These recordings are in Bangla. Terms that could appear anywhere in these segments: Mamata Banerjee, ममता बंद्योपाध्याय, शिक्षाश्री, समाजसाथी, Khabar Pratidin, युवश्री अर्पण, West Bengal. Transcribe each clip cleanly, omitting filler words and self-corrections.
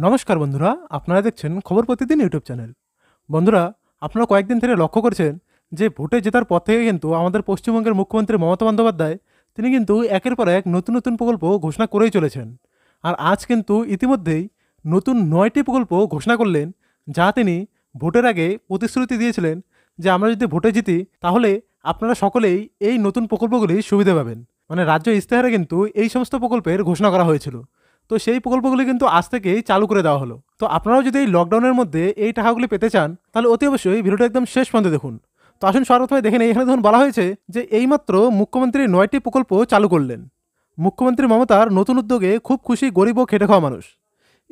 नमस्कार बंधुरा आपनारा देखछेन खबर प्रतिदिन यूट्यूब चैनल। बंधुरा आपनारा कयेकदिन थेके लक्ष्य करछेन जे भोटे जेतार पथे किन्तु आमादेर पश्चिमबंगेर मुख्यमंत्री ममता बंद्योपाध्याय तिनि किन्तु एकेर पर एक नतून नतून प्रकल्प घोषणा करेई चलेछेन। आर आज किन्तु इतिमध्येई नतून 9टी प्रकल्प घोषणा करलेन जा तिनि भोटेर आगे प्रतिश्रुति दियेछिलेन जे आमरा जोदि भोटे जिति ताहले आपनारा सकलेई एई नतून प्रकल्पगुलिर सुविधा पाबेन। माने राज्य इस्ताहारे किन्तु एई समस्त प्रकल्पेर घोषणा करा हयेछिलो, तो সেই প্রকল্পগুলি কিন্তু আজ থেকে চালু করে দেওয়া হলো। তো আপনারাও যদি এই লকডাউনের মধ্যে এই টাকাগুলি পেতে চান তাহলে অতি অবশ্যই ভিডিওটা একদম শেষ পর্যন্ত দেখুন। তো আসুন সর্বপ্রথমে দেখেন এখানে যখন বলা হয়েছে যে এইমাত্র মুখ্যমন্ত্রী 9টি প্রকল্প চালু করলেন। মুখ্যমন্ত্রী মমতার নতুন উদ্যোগে খুব খুশি গরিব ও খেটে খাওয়া মানুষ।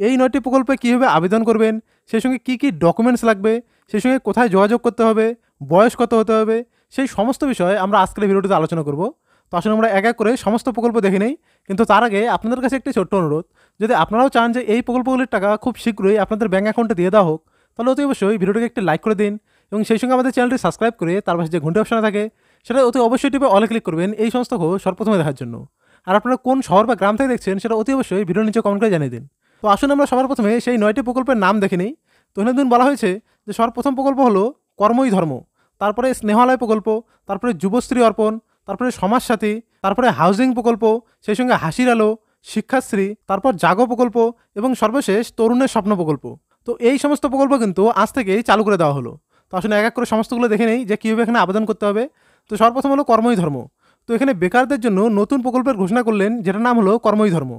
এই 9টি প্রকল্পে কীভাবে আবেদন করবেন, সেই সঙ্গে কী কী ডকুমেন্টস লাগবে, সেই সঙ্গে কোথায় যোগাযোগ করতে হবে, বয়স কত হতে হবে, সেই সমস্ত বিষয়ে আমরা আজকের ভিডিওতে আলোচনা করব। তো আসুন আমরা এক এক করে সমস্ত প্রকল্প দেখে নেই। কিন্তু তার আগে আপনাদের কাছে একটি ছোট্ট অনুরোধ, যদি আপনারাও চান যে এই প্রকল্পগুলির টাকা খুব শীঘ্রই আপনাদের ব্যাঙ্ক অ্যাকাউন্টে দিয়ে দেওয়া হোক তাহলে অতি অবশ্যই ভিডিওটাকে একটি লাইক করে দিন এবং সেই সঙ্গে আমাদের চ্যানেলটি সাবস্ক্রাইব করে তার পাশে যে ঘন্টা অপশানে থাকে সেটা অতি অবশ্যই টিপে অলে ক্লিক করবেন এই সমস্ত খবর সর্বপ্রথমে দেখার জন্য। আর আপনারা কোন শহর বা গ্রাম থেকে দেখছেন সেটা অতি অবশ্যই ভিডিওর নিচে কমেন্ট করে জানিয়ে দিন। তো আসুন আমরা সবার প্রথমে সেই 9টি প্রকল্পের নাম দেখে নিই। তো এখানে বলা হয়েছে যে সর্বপ্রথম প্রকল্প হলো কর্মই ধর্ম, তারপরে স্নেহালয় প্রকল্প, তারপরে যুবশ্রী অর্পণ, তারপরে সমাজসাথী, তারপরে হাউজিং প্রকল্প, সেই সঙ্গে হাসির আলো, শিক্ষাশ্রী, তারপর জাগো প্রকল্প এবং সর্বশেষ তরুণের স্বপ্ন প্রকল্প। তো এই সমস্ত প্রকল্প কিন্তু আজ থেকেই চালু করে দেওয়া হলো। তো আসলে এক এক করে সমস্তগুলো দেখে নেই যে কীভাবে এখানে আবেদন করতে হবে। তো সর্বপ্রথম হলো কর্মই ধর্ম। তো এখানে বেকারদের জন্য নতুন প্রকল্পের ঘোষণা করলেন যেটার নাম হলো কর্মই ধর্ম।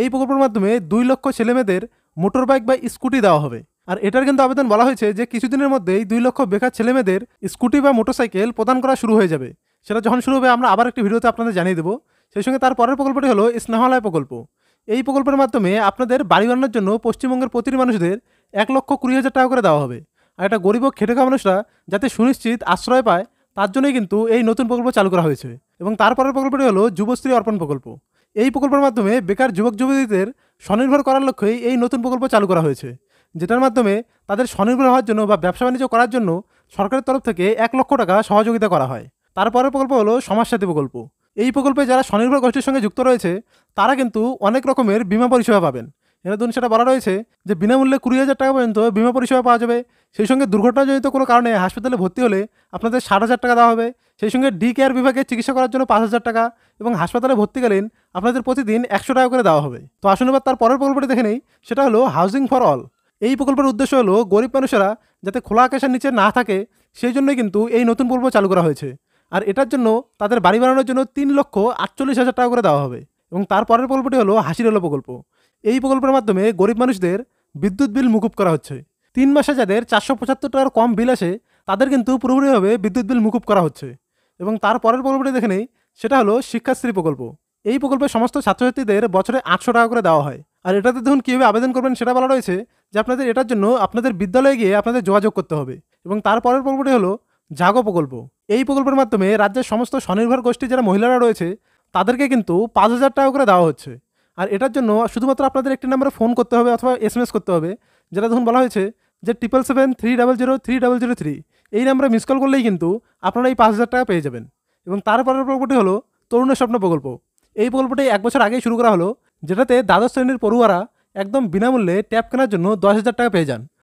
এই প্রকল্পের মাধ্যমে 2 লক্ষ ছেলেমেয়েদের মোটর বাইক বা স্কুটি দেওয়া হবে। আর এটার কিন্তু আবেদন বলা হয়েছে যে কিছুদিনের মধ্যেই 2 লক্ষ বেকার ছেলেমেয়েদের স্কুটি বা মোটরসাইকেল প্রদান করা শুরু হয়ে যাবে। সেটা যখন শুরু হবে আমরা আবার একটি ভিডিওতে আপনাদের জানিয়ে দেবো। সেই সঙ্গে তার পরের প্রকল্পটি হলো স্নেহালয় প্রকল্প। এই প্রকল্পের মাধ্যমে আপনাদের বাড়ি বানানোর জন্য পশ্চিমবঙ্গের প্রতিটি মানুষদের 1,20,000 টাকা করে দেওয়া হবে। আর এটা গরিব ও খেটে খাওয়া মানুষরা যাতে সুনিশ্চিত আশ্রয় পায় তার জন্যই কিন্তু এই নতুন প্রকল্প চালু করা হয়েছে। এবং তারপরের প্রকল্পটি হলো যুবশ্রী অর্পণ প্রকল্প। এই প্রকল্পের মাধ্যমে বেকার যুবক যুবতীদের স্বনির্ভর করার লক্ষ্যেই এই নতুন প্রকল্প চালু করা হয়েছে, যেটার মাধ্যমে তাদের স্বনির্ভর হওয়ার জন্য বা ব্যবসা বাণিজ্য করার জন্য সরকারের তরফ থেকে 1 লক্ষ টাকা সহযোগিতা করা হয়। তারপরের প্রকল্প হলো সমাজসাথী প্রকল্প। এই প্রকল্পে যারা স্বনির্ভর গোষ্ঠীর সঙ্গে যুক্ত রয়েছে তারা কিন্তু অনেক রকমের বিমা পরিষেবা পাবেন। এর জন্য সেটা বলা রয়েছে যে বিনামূল্যে 20,000 টাকা পর্যন্ত বিমা পরিষেবা পাওয়া যাবে। সেই সঙ্গে দুর্ঘটনাজনিত কোনো কারণে হাসপাতালে ভর্তি হলে আপনাদের 60,000 টাকা দেওয়া হবে। সেই সঙ্গে ডি কেয়ার বিভাগে চিকিৎসা করার জন্য 5,000 টাকা এবং হাসপাতালে ভর্তিকালীন আপনাদের প্রতিদিন 100 টাকা করে দেওয়া হবে। তো আসুন এবার তার পরের প্রকল্পটি দেখে নেই, সেটা হলো হাউজিং ফর অল। এই প্রকল্পের উদ্দেশ্য হলো গরিব মানুষেরা যাতে খোলা আকাশের নিচে না থাকে সেই জন্যই কিন্তু এই নতুন প্রকল্প চালু করা হয়েছে। আর এটার জন্য তাদের বাড়ি বানানোর জন্য 3,48,000 টাকা করে দেওয়া হবে। এবং তারপরের প্রকল্পটি হলো হাসির আলো প্রকল্প। এই প্রকল্পের মাধ্যমে গরিব মানুষদের বিদ্যুৎ বিল মুকুব করা হচ্ছে। 3 মাসে যাদের 475 টাকার কম বিল আসে তাদের কিন্তু পুরোপুরিভাবে বিদ্যুৎ বিল মুকুব করা হচ্ছে। এবং তারপরের প্রকল্পটি দেখে নেই, সেটা হলো শিক্ষাশ্রী প্রকল্প। এই প্রকল্পে সমস্ত ছাত্রছাত্রীদের বছরে 800 টাকা করে দেওয়া হয়। আর এটাতে দেখুন কীভাবে আবেদন করবেন সেটা বলা রয়েছে যে আপনাদের এটার জন্য আপনাদের বিদ্যালয়ে গিয়ে আপনাদের যোগাযোগ করতে হবে। এবং তারপরের প্রকল্পটি হলো জাগো প্রকল্প। এই প্রকল্পের মাধ্যমে রাজ্যের সমস্ত স্বনির্ভর গোষ্ঠী যারা মহিলারা রয়েছে তাদেরকে কিন্তু 5,000 টাকা করে দেওয়া হচ্ছে। আর এটার জন্য শুধুমাত্র আপনাদের একটি নাম্বারে ফোন করতে হবে অথবা SMS করতে হবে, যেটা দেখুন বলা হয়েছে যে 777-300-3003। এই নাম্বারে মিস কল করলেই কিন্তু আপনারা এই 5,000 টাকা পেয়ে যাবেন। এবং তারপরের প্রকল্পটি হলো তরুণের স্বপ্ন প্রকল্প। এই প্রকল্পটি 1 বছর আগেই শুরু করা হলো, যেটাতে দ্বাদশ শ্রেণীর পড়ুয়ারা একদম বিনামূল্যে ট্যাব কেনার জন্য 10,000 টাকা পেয়ে যান।